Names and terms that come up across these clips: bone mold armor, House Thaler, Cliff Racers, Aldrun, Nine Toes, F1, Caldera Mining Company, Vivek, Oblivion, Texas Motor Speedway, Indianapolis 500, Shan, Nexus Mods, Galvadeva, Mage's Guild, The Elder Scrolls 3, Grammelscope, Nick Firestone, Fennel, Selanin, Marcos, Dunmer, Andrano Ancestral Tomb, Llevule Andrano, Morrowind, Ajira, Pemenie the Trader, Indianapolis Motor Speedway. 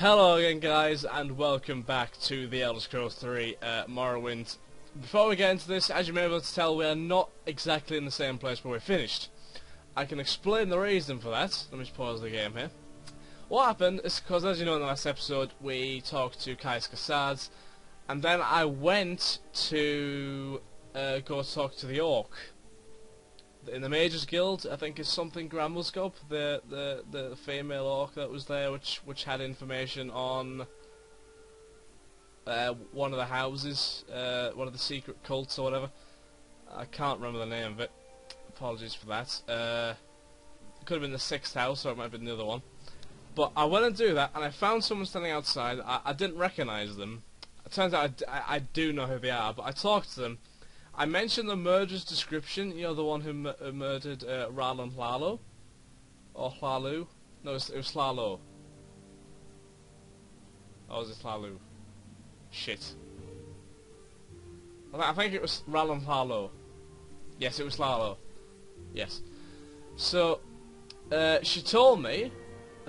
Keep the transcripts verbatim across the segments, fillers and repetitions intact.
Hello again guys, and welcome back to The Elder Scrolls three uh, Morrowind. Before we get into this, as you may be able to tell, we are not exactly in the same place where we finished. I can explain the reason for that. Let me just pause the game here. What happened is because, as you know, in the last episode we talked to Caius Cosades, and then I went to uh, go talk to the Orc. In the Mage's Guild, I think it's something Grammelscope, the the the female orc that was there, which which had information on uh, one of the houses, uh, one of the secret cults or whatever. I can't remember the name of it. Apologies for that. Uh, it could have been the sixth house, or it might have been the other one. But I went and do that, and I found someone standing outside. I, I didn't recognise them. It turns out I, d I, I do know who they are, but I talked to them. I mentioned the murderer's description, you know, the one who m uh, murdered uh, Ralen Hlaalo? Or Hlaalu? No, it was, it was Hlaalo. Or was it Hlaalu? Shit. I, th I think it was Ralen Hlaalo. Yes, it was Hlaalu. Yes. So, uh, she told me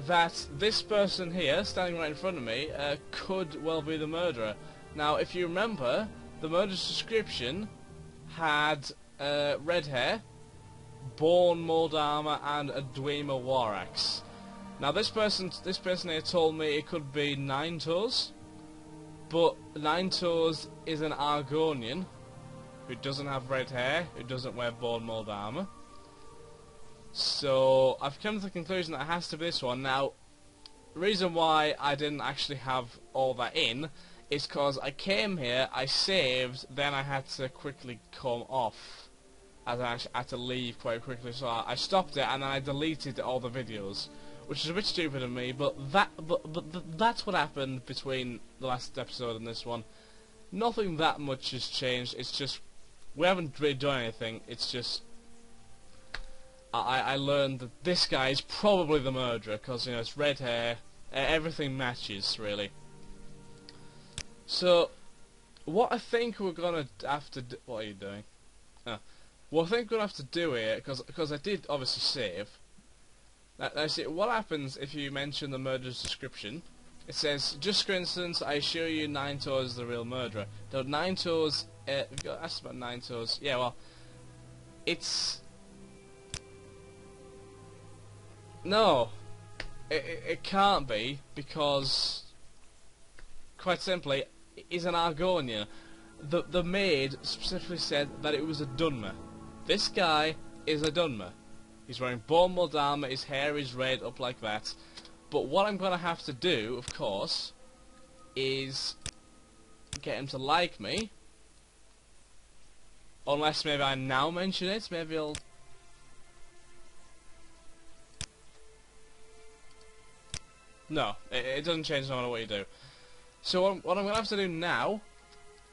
that this person here, standing right in front of me, uh, could well be the murderer. Now, if you remember, the murderer's description had uh, red hair, bone mold armor, and a Dwemer warax. Now this person, this person here told me it could be Nine Toes, but Nine Toes is an Argonian who doesn't have red hair, who doesn't wear bone mold armor. So I've come to the conclusion that it has to be this one. Now, the reason why I didn't actually have all that in is because I came here, I saved, then I had to quickly come off, as I actually had to leave quite quickly, so I, I stopped it and I deleted all the videos, which is a bit stupid of me, but that but, but, but that's what happened between the last episode and this one. Nothing that much has changed. It's just we haven't really done anything. It's just I, I learned that this guy is probably the murderer, because, you know, it's red hair, everything matches really. So, what I think we're gonna have to do... What are you doing? Oh. What I think we're gonna have to do here, because I did obviously save. Now, now see, what happens if you mention the murderer's description? It says, just for instance, I assure you Nine Toes is the real murderer. Now, Nine Toes... Uh, we've got asked about Nine Toes. Yeah, well... It's... No. It, it, it can't be, because... Quite simply... is an Argonian. The the maid specifically said that it was a Dunmer. This guy is a Dunmer. He's wearing bone mold armor, his hair is red up like that. But what I'm gonna have to do, of course, is get him to like me. Unless maybe I now mention it, maybe I'll... No, it, it doesn't change no matter what you do. So what, what I'm going to have to do now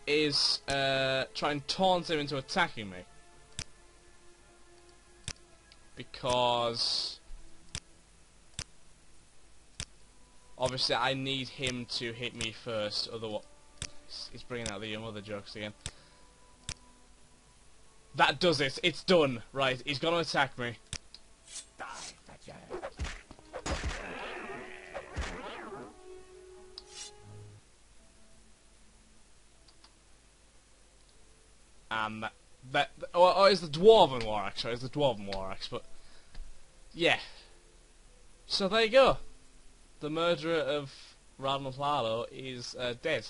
is uh, try and taunt him into attacking me, because obviously I need him to hit me first. Otherwise, he's bringing out the young other jokes again. That does it. It's done. Right, he's going to attack me. And that, that or, or it's the Dwarven War Axe, sorry, it's the Dwarven War Axe, but yeah. So there you go. The murderer of Ralen Hlaalo is uh, dead,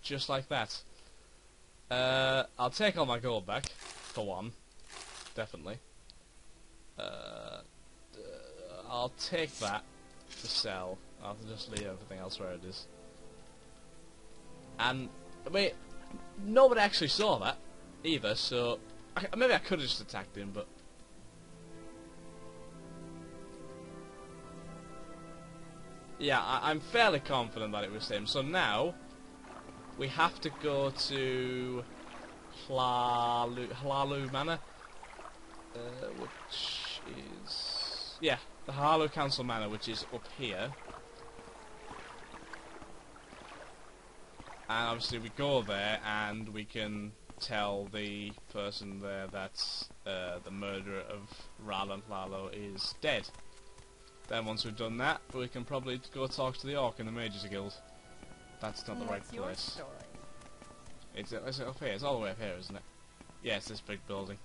just like that. Uh, I'll take all my gold back for one, definitely. Uh, uh, I'll take that to sell. I'll just leave everything else where it is. And I mean, nobody actually saw that either, so I, maybe I could have just attacked him, but yeah, I, I'm fairly confident that it was him. So now we have to go to Hlaalu, Hlaalu Manor, uh, which is yeah, the Hlaalu Council Manor, which is up here. And obviously we go there and we can tell the person there that uh, the murderer of Ralen Hlaalo is dead. Then once we've done that, we can probably go talk to the orc in the Mage's Guild. That's not the right place. It's, it's up here. It's all the way up here, isn't it? Yeah, it's this big building.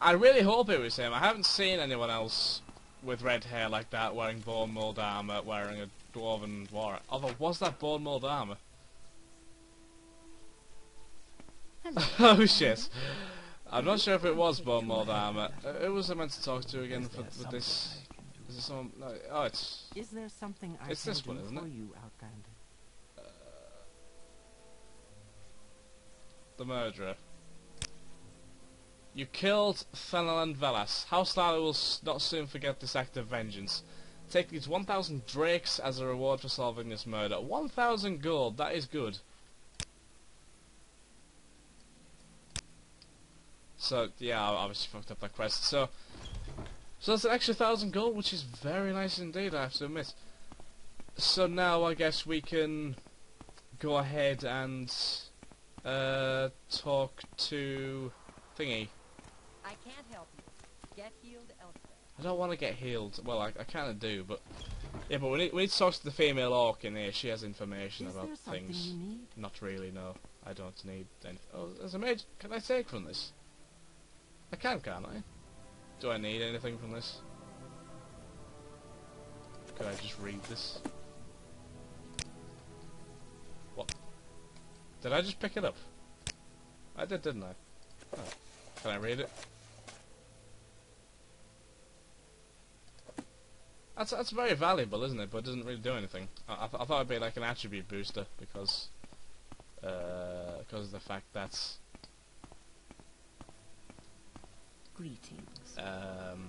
I really hope it was him. I haven't seen anyone else with red hair like that, wearing bone mold armor, wearing a Dwarven War Axe. Although, was that bone mold armor? Oh shit! I'm not sure if it was bone mold armor. Who was I meant to talk to again for, for this? Is there someone? No, oh, it's. Is there something I it's this one, isn't it? You, uh, the murderer. You killed Fennel and Velas. House Thaler will s not soon forget this act of vengeance. Take these one thousand drakes as a reward for solving this murder. one thousand gold, that is good. So, yeah, I obviously fucked up that quest. So, so that's an extra one thousand gold, which is very nice indeed, I have to admit. So now I guess we can go ahead and uh, talk to Thingy. I can't help you. Get healed elsewhere. I don't want to get healed. Well, I, I kind of do, but yeah. But we need we need to talk to the female orc in here. She has information Is about there things. You need? Not really. No, I don't need anything. Oh, there's a mage. Can I take from this? I can, can't I? Do I need anything from this? Could I just read this? What? Did I just pick it up? I did, didn't I? Oh. Can I read it? That's, that's very valuable, isn't it? But it doesn't really do anything. I, I, th I thought it'd be like an attribute booster because, uh, because of the fact that. Greetings. Um,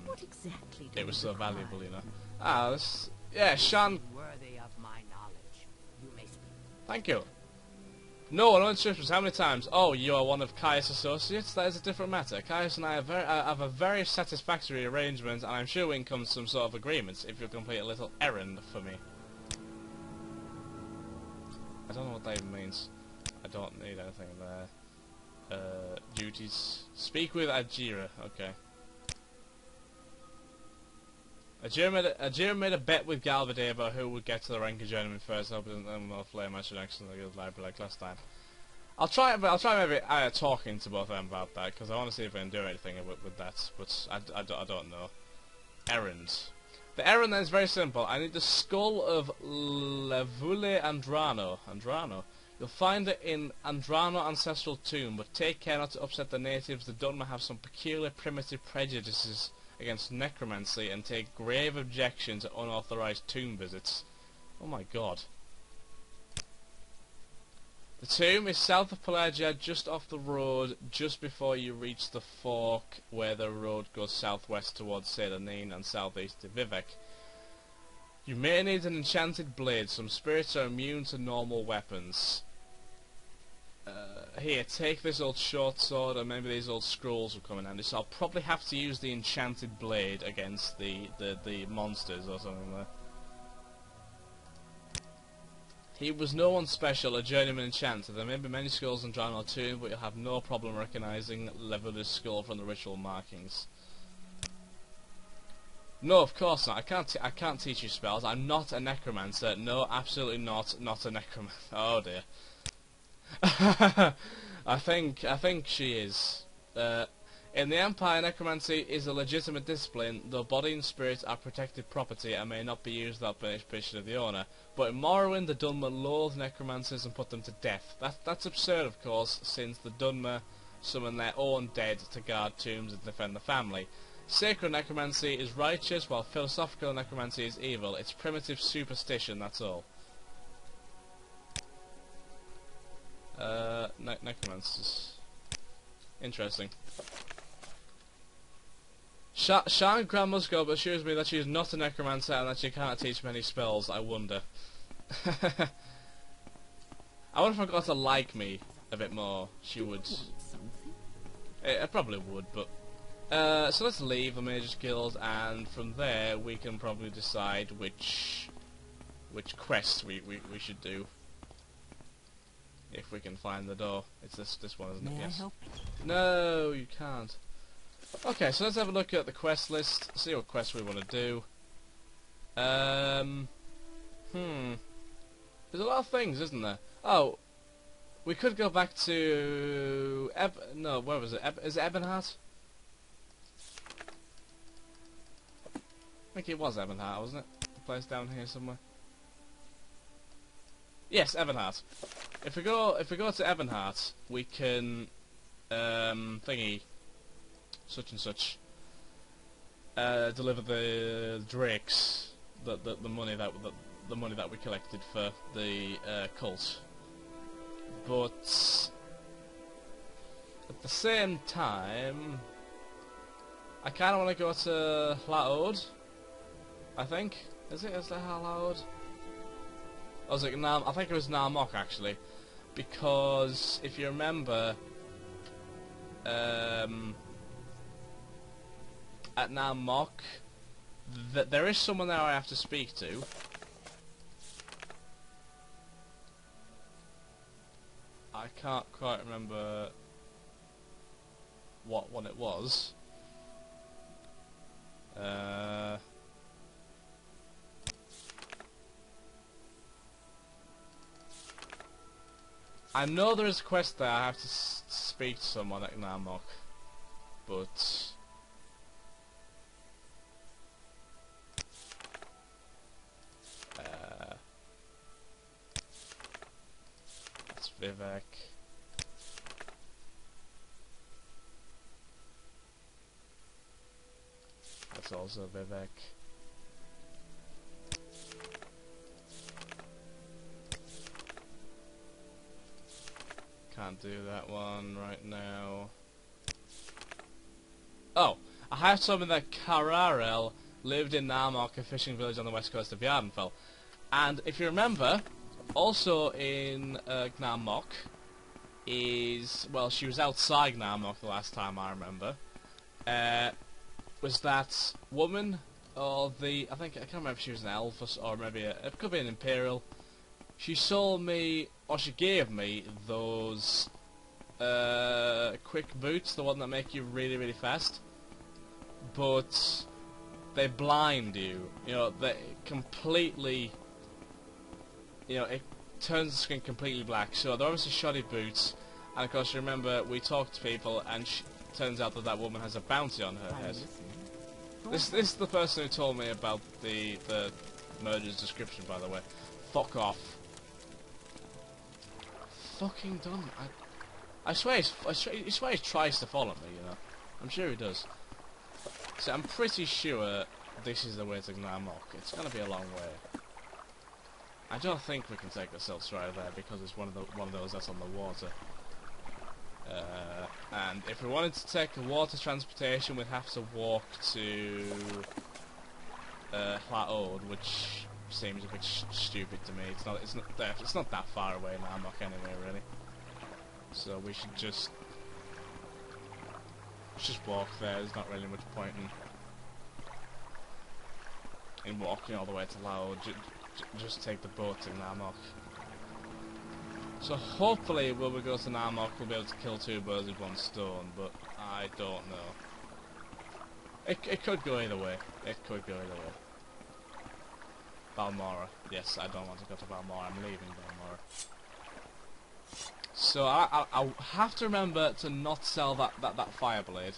what exactly? It was so valuable, you know. Ah, this, yeah, Shan. Worthy of my knowledge, you may speak. Thank you. No, no interruptions. How many times? Oh, you are one of Caius' associates? That is a different matter. Caius and I have, very, uh, have a very satisfactory arrangement, and I'm sure we can come to some sort of agreement if you'll complete a little errand for me. I don't know what that even means. I don't need anything there. Uh, duties. Speak with Ajira. Okay. Ajira made, a, Ajira made a bet with Galvadeva who would get to the rank of journeyman first. I hope it doesn't end with flame. I should actually go to the library like last time. I'll try. I'll try maybe uh, talking to both of them about that because I want to see if I can do anything with, with that. But I, I, I don't know. Errands. The errand then is very simple. I need the skull of Llevule Andrano. Andrano. You'll find it in Andrano Ancestral Tomb, but take care not to upset the natives. The Dunmer have some peculiar primitive prejudices against necromancy and take grave objection to unauthorized tomb visits. Oh my god. The tomb is south of Pelagia, just off the road, just before you reach the fork where the road goes southwest towards Selanin and southeast to Vivek. You may need an enchanted blade. Some spirits are immune to normal weapons. Uh, here, take this old short sword, and maybe these old scrolls will come in handy. So I'll probably have to use the enchanted blade against the, the, the monsters or something there. He was no one special, a journeyman enchanter. There may be many skulls in Draenor tomb, but you'll have no problem recognising Leveler's skull from the ritual markings. No, of course not. I can't. T I can't teach you spells. I'm not a necromancer. No, absolutely not. Not a necromancer. Oh dear. I think I think she is. Uh, in the Empire, necromancy is a legitimate discipline, though body and spirit are protected property and may not be used without permission of the owner. But in Morrowind, the Dunmer loathed necromancers and put them to death. That, that's absurd, of course, since the Dunmer summon their own dead to guard tombs and defend the family. Sacred necromancy is righteous, while philosophical necromancy is evil. It's primitive superstition, that's all. Uh, ne necromancers. Interesting. Shan Grammelscope assures me that she is not a necromancer and that she can't teach many spells. I wonder. I wonder if I got to like me a bit more. She would. I, I probably would, but. Uh, so let's leave the Mage's Guild, and from there we can probably decide which which quest we we, we should do. If we can find the door. It's this this one, isn't it? Yes. No, you can't. Okay, so let's have a look at the quest list, see what quests we want to do. Um, hmm. There's a lot of things, isn't there? Oh, we could go back to... Eb no, where was it? Eb is it Ebonheart? I think it was Ebonheart, wasn't it? The place down here somewhere. Yes, Ebonheart. If we go, if we go to Ebonheart, we can um, thingy, such and such, uh, deliver the drakes, the, the the money that the, the money that we collected for the uh, cult. But at the same time, I kind of want to go to Hla Oad. I think is it is that Hla Oad? I was like, I think it was Gnaar Mok actually, because if you remember, um, at Gnaar Mok, th there is someone there I have to speak to. I can't quite remember what one it was. Uh. I know there is a quest there, I have to s speak to someone at Gnaar Mok, but... Uh, that's Vivek. That's also Vivek. Can't do that one right now. Oh, I have told me that Cararel lived in Gnaar Mok, a fishing village on the west coast of Jardenfell. And if you remember, also in uh, Gnaar Mok is, well, she was outside Gnaar Mok the last time I remember. Uh, was that woman or the? I think I can't remember if she was an elf or, or maybe a, it could be an imperial. She sold me, or she gave me, those uh, quick boots, the one that make you really, really fast. But they blind you. You know, they completely... You know, it turns the skin completely black. So they're obviously shoddy boots. And of course, you remember, we talked to people, and she, it turns out that that woman has a bounty on her head. This, this is the person who told me about the, the murderer's description, by the way. Fuck off. Fucking done. I, I swear he's, I swear he tries to follow me, you know. I'm sure he does. So I'm pretty sure this is the way to Gnaar Mok. It's gonna be a long way. I don't think we can take the Silk Strider there because it's one of the one of those that's on the water. Uh, and if we wanted to take the water transportation, we'd have to walk to uh, Hla Oad, which seems a bit sh stupid to me. It's not. It's not. That, it's not that far away now. I'm not anyway, really. So we should just just walk there. There's not really much point in, in walking all the way to Hla Oad. J j just take the boat to Gnaar Mok. So hopefully, when we go to Gnaar Mok, we'll be able to kill two birds with one stone. But I don't know. It it could go either way. It could go either way. Balmora. Yes, I don't want to go to Balmora. I'm leaving Balmora. So I, I, I have to remember to not sell that, that, that Fireblade.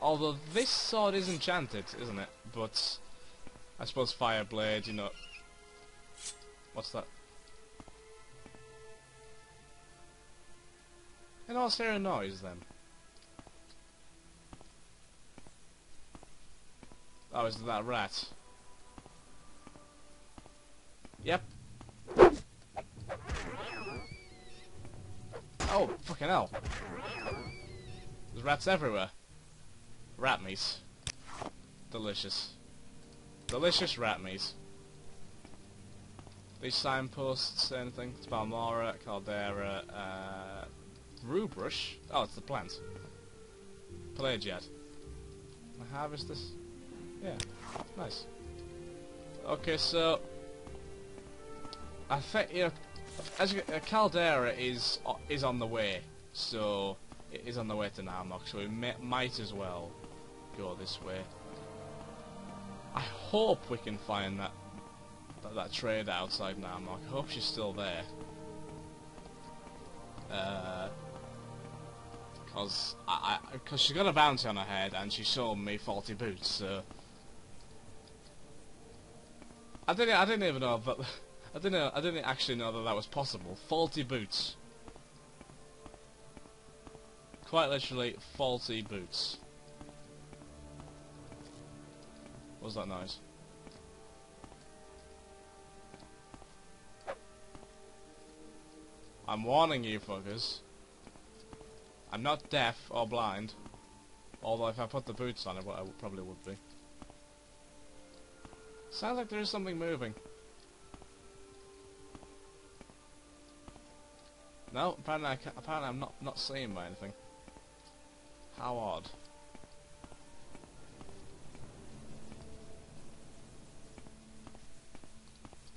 Although this sword is enchanted, isn't it? But I suppose Fireblade, you know... What's that? And I was hearing a noise then. Oh, is that rat? Yep. Oh, fucking hell. There's rats everywhere. Rat meat. Delicious. Delicious rat meat. These signposts, anything? It's Balmora, Caldera, uh... Rubrush? Oh, it's the plant. Pelagia. Can I harvest this? Yeah. Nice. Okay, so... I think, you know, as you, uh, Caldera is uh, is on the way, so it is on the way to Gnaar Mok, so we may, might as well go this way. I hope we can find that that, that trader outside Gnaar Mok. I hope she's still there. Uh, cause I, I cause she's got a bounty on her head and she sold me forty boots. So I didn't I didn't even know that I didn't know, I didn't actually know that that was possible. Forty boots. Quite literally, faulty boots. What was that noise? I'm warning you fuckers. I'm not deaf or blind. Although if I put the boots on it, I probably would be. Sounds like there is something moving. No, apparently, I can't, apparently I'm not, not seeing by anything. How odd.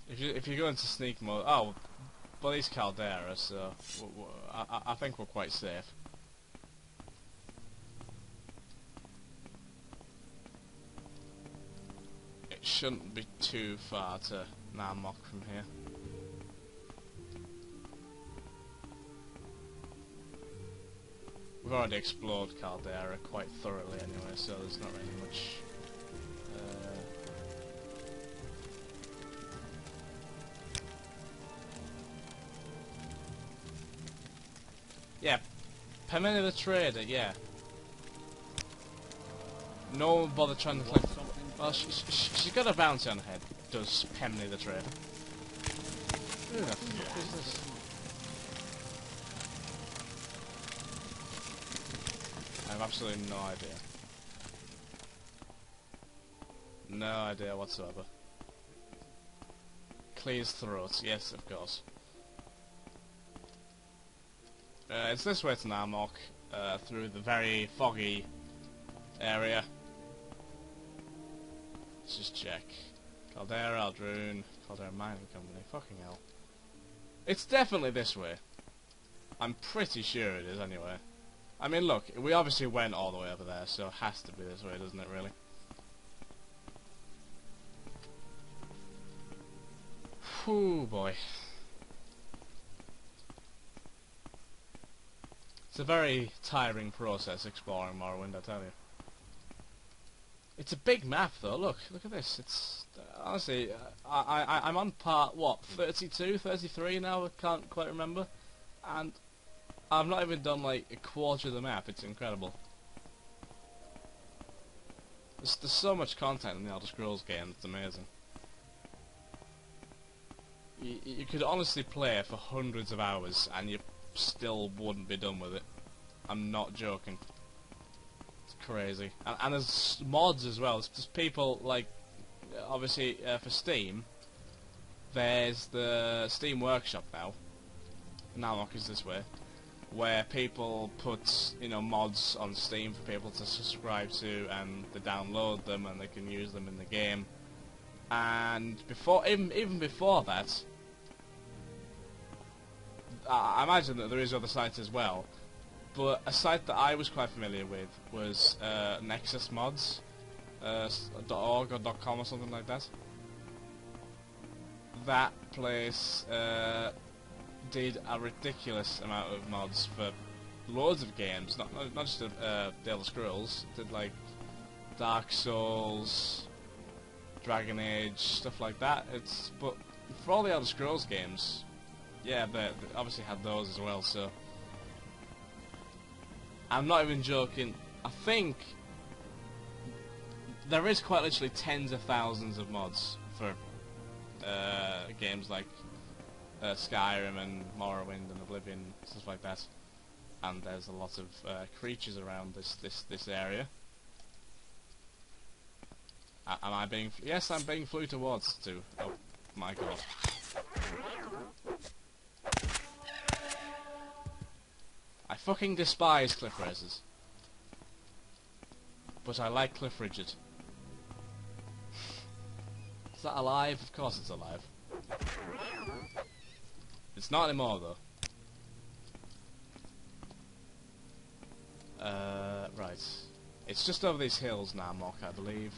If you if you go into sneak mode, oh, but it's Caldera, so w w I, I think we're quite safe. It shouldn't be too far to Gnaar Mok from here. We've already explored Caldera quite thoroughly anyway, so there's not really much... Uh, yeah, Pemenie the Trader, yeah. No one bothered trying to collect... Well, she, she, she's got a bounty on her head, does Pemenie the Trader. Who the fuck is this? I have absolutely no idea. No idea whatsoever. Clears throats, yes, of course. Uh, it's this way to Gnaar Mok, uh, through the very foggy area. Let's just check. Caldera, Aldrun, Caldera Mining Company, fucking hell. It's definitely this way. I'm pretty sure it is anyway. I mean, look, we obviously went all the way over there, so it has to be this way, doesn't it, really? Whew, boy. It's a very tiring process exploring Morrowind, I tell you. It's a big map, though. Look, look at this. It's uh, honestly, uh, I, I, I'm on part what, thirty-two, thirty-three now. I can't quite remember, and. I've not even done like a quarter of the map, it's incredible. There's, there's so much content in the Elder Scrolls game, it's amazing. You, you could honestly play for hundreds of hours and you still wouldn't be done with it. I'm not joking. It's crazy. And, and there's mods as well, there's people like, obviously uh, for Steam, there's the Steam Workshop now. Gnaar Mok is this way. Where people put, you know, mods on Steam for people to subscribe to, and they download them and they can use them in the game. And before, even even before that, I imagine that there is other sites as well. But a site that I was quite familiar with was uh, Nexus Mods, uh, .org or .com or something like that. That place. Uh, Did a ridiculous amount of mods for loads of games, not not, not just uh, The Elder Scrolls. Did like Dark Souls, Dragon Age, stuff like that. It's but for all the Elder Scrolls games, yeah, they, they obviously had those as well. So I'm not even joking. I think there is quite literally tens of thousands of mods for uh, games like. Uh, Skyrim and Morrowind and Oblivion, stuff like that, and there's a lot of uh, creatures around this this this area. A am I being? F yes, I'm being flew towards to. Oh my god! I fucking despise Cliff Racers, but I like Cliff Rigid. Is that alive? Of course, it's alive. It's not anymore, though. Uh, right. It's just over these hills, Gnaar Mok, I believe.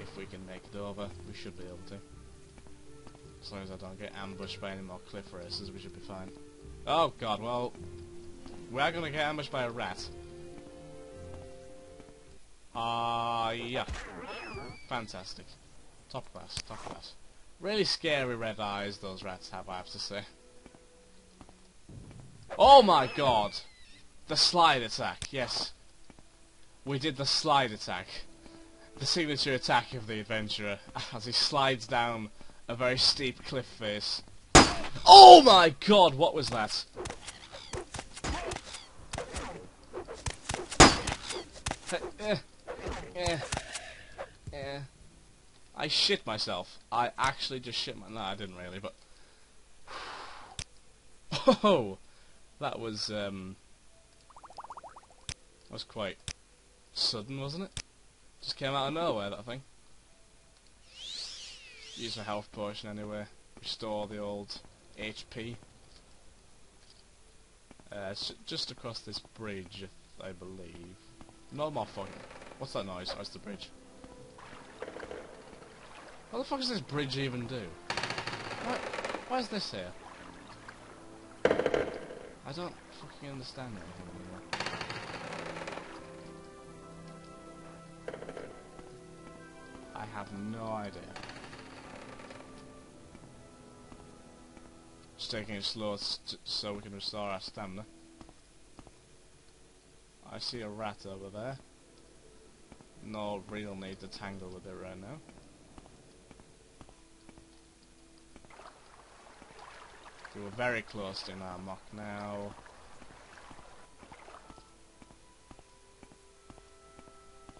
If we can make it over, we should be able to. As long as I don't get ambushed by any more cliff racers, we should be fine. Oh god, well... we're gonna get ambushed by a rat. Ah, uh, yeah. Fantastic. Top class, top class. Really scary red eyes those rats have, I have to say. Oh my god! The slide attack, yes. We did the slide attack. The signature attack of the adventurer, as he slides down a very steep cliff face. Oh my god, what was that? Uh, uh, uh. I shit myself. I actually just shit my... No, I didn't really, but... Oh! That was, um... that was quite sudden, wasn't it? Just came out of nowhere, that thing. Use my health potion anyway. Restore the old H P. Uh, just across this bridge, I believe. No more fucking... what's that noise? Oh, it's the bridge. What the fuck does this bridge even do? Why, why is this here? I don't fucking understand it anymore. I have no idea. Just taking it slow st so we can restore our stamina. I see a rat over there. No real need to tangle with it right now. We were very close to Gnaar Mok now.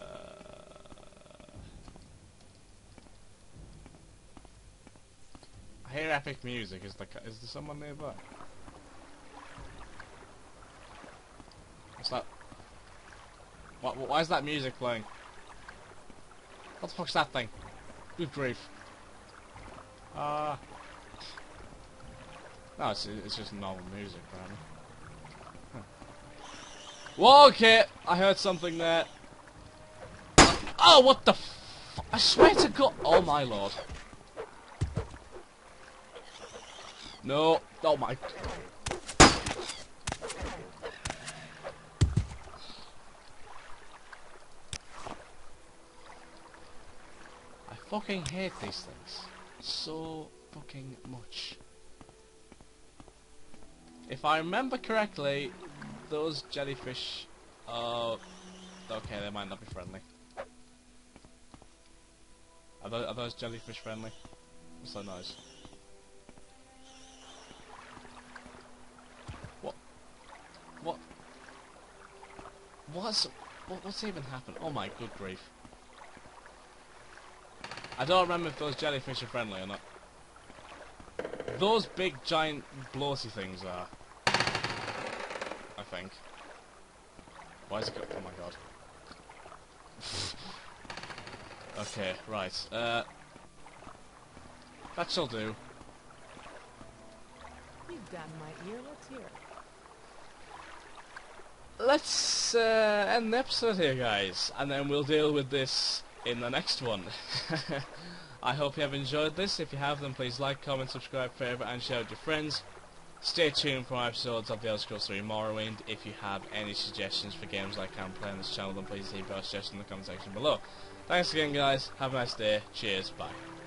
Uh, I hear epic music. Is there, is there someone nearby? What's that? What, what, why is that music playing? What the fuck's that thing? Good grief. Ah. Uh, No, it's, it's just normal music, apparently. Huh. Whoa, okay! I heard something there. Oh, what the f- I swear to god- oh my lord. No. Oh my- I fucking hate these things. So fucking much. If I remember correctly, those jellyfish are... okay, they might not be friendly. Are those, are those jellyfish friendly? What's that noise? What? What? What's... what, what's even happened? Oh my good grief. I don't remember if those jellyfish are friendly or not. Those big, giant, bloaty things are... I think. Why is it go- oh my god. Okay, right. Uh, that shall do. You've done my ear, let's hear it. Let's uh, end the episode here, guys, and then we'll deal with this in the next one. I hope you have enjoyed this. If you have, then please like, comment, subscribe, favourite and share with your friends. Stay tuned for more episodes of The Elder Scrolls three Morrowind. If you have any suggestions for games I can play on this channel, then please leave your suggestions in the comment section below. Thanks again, guys. Have a nice day. Cheers. Bye.